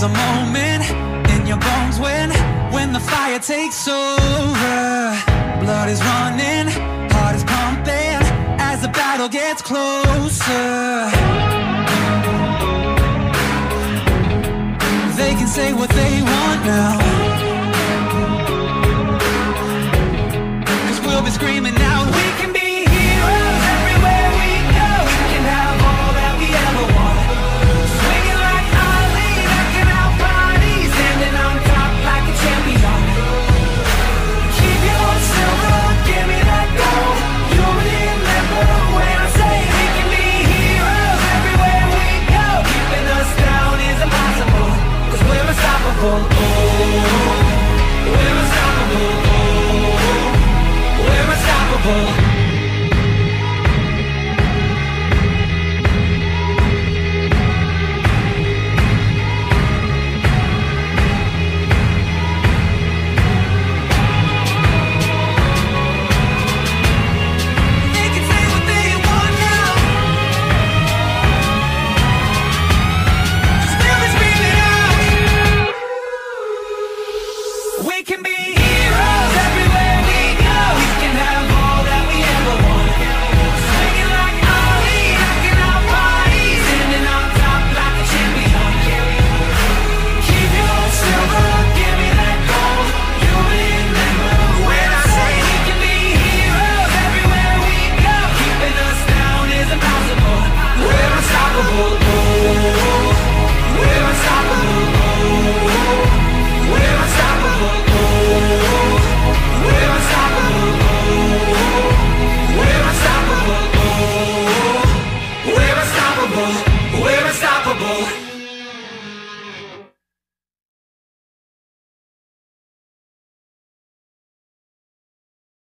There's a moment in your bones when the fire takes over. Blood is running, heart is pumping, as the battle gets closer. They can say what they want now.